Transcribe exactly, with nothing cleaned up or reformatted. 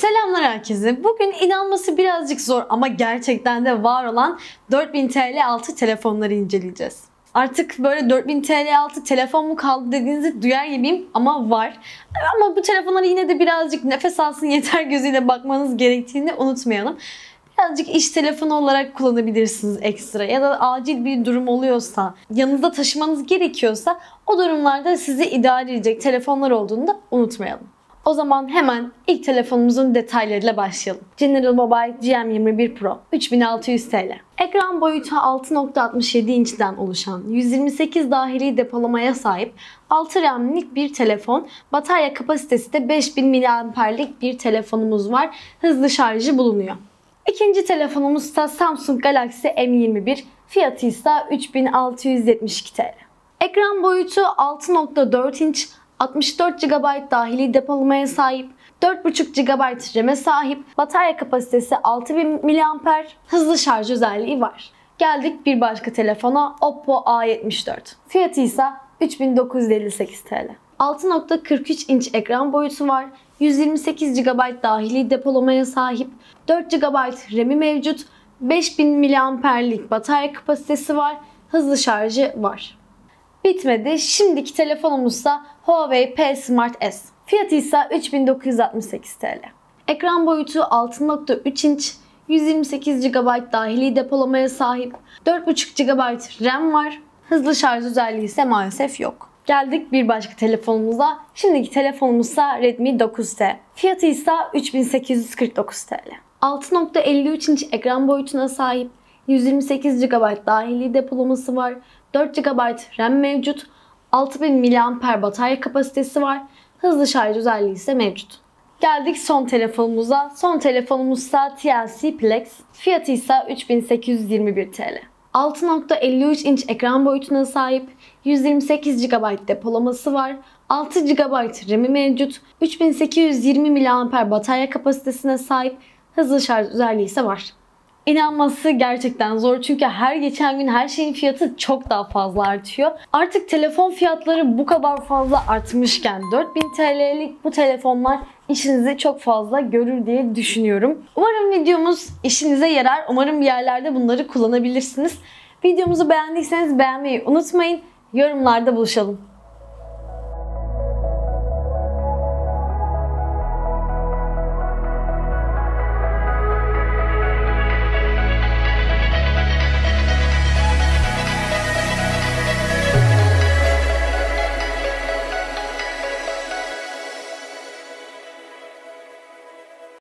Selamlar herkese. Bugün inanması birazcık zor ama gerçekten de var olan dört bin TL altı telefonları inceleyeceğiz. Artık böyle dört bin TL altı telefon mu kaldı dediğinizi duyar gibiyim ama var. Ama bu telefonlara yine de birazcık nefes alsın yeter gözüyle bakmanız gerektiğini unutmayalım. Birazcık iş telefonu olarak kullanabilirsiniz ekstra ya da acil bir durum oluyorsa, yanınızda taşımanız gerekiyorsa o durumlarda sizi idare edecek telefonlar olduğunu da unutmayalım. O zaman hemen ilk telefonumuzun detaylarıyla başlayalım. General Mobile G M yirmi bir Pro üç bin altı yüz TL. Ekran boyutu altı nokta altmış yedi inçten oluşan, yüz yirmi sekiz dahili depolamaya sahip, altı RAM'lik bir telefon, batarya kapasitesi de beş bin miliamperlik bir telefonumuz var. Hızlı şarjı bulunuyor. İkinci telefonumuz da Samsung Galaxy M yirmi bir, fiyatı ise üç bin altı yüz yetmiş iki TL. Ekran boyutu altı nokta dört inç, altmış dört gigabayt dahili depolamaya sahip, dört buçuk gigabayt RAM'e sahip, batarya kapasitesi altı bin miliamper, hızlı şarj özelliği var. Geldik bir başka telefona, Oppo A yetmiş dört. Fiyatı ise üç bin dokuz yüz elli sekiz TL. altı nokta kırk üç inç ekran boyutu var, yüz yirmi sekiz gigabayt dahili depolamaya sahip, dört gigabayt RAM'i mevcut, beş bin miliamperlik batarya kapasitesi var, hızlı şarjı var. Bitmedi. Şimdiki telefonumuzsa Huawei P Smart S. Fiyatı ise üç bin dokuz yüz altmış sekiz TL. Ekran boyutu altı nokta üç inç, yüz yirmi sekiz gigabayt dahili depolamaya sahip, dört buçuk gigabayt RAM var. Hızlı şarj özelliği ise maalesef yok. Geldik bir başka telefonumuza. Şimdiki telefonumuzsa Redmi dokuz T. Fiyatı ise üç bin sekiz yüz kırk dokuz TL. altı nokta elli üç inç ekran boyutuna sahip, yüz yirmi sekiz gigabayt dahili depolaması var, dört gigabayt RAM mevcut, altı bin miliamper batarya kapasitesi var, hızlı şarj özelliği ise mevcut. Geldik son telefonumuza. Son telefonumuzsa T C L PLEX. Fiyatı ise üç bin sekiz yüz yirmi bir TL. altı nokta elli üç inç ekran boyutuna sahip, yüz yirmi sekiz gigabayt depolaması var, altı gigabayt RAM'i mevcut, üç bin sekiz yüz yirmi miliamper batarya kapasitesine sahip, hızlı şarj özelliği ise var. İnanması gerçekten zor çünkü her geçen gün her şeyin fiyatı çok daha fazla artıyor. Artık telefon fiyatları bu kadar fazla artmışken dört bin TL'lik bu telefonlar işinizi çok fazla görür diye düşünüyorum. Umarım videomuz işinize yarar. Umarım bir yerlerde bunları kullanabilirsiniz. Videomuzu beğendiyseniz beğenmeyi unutmayın. Yorumlarda buluşalım.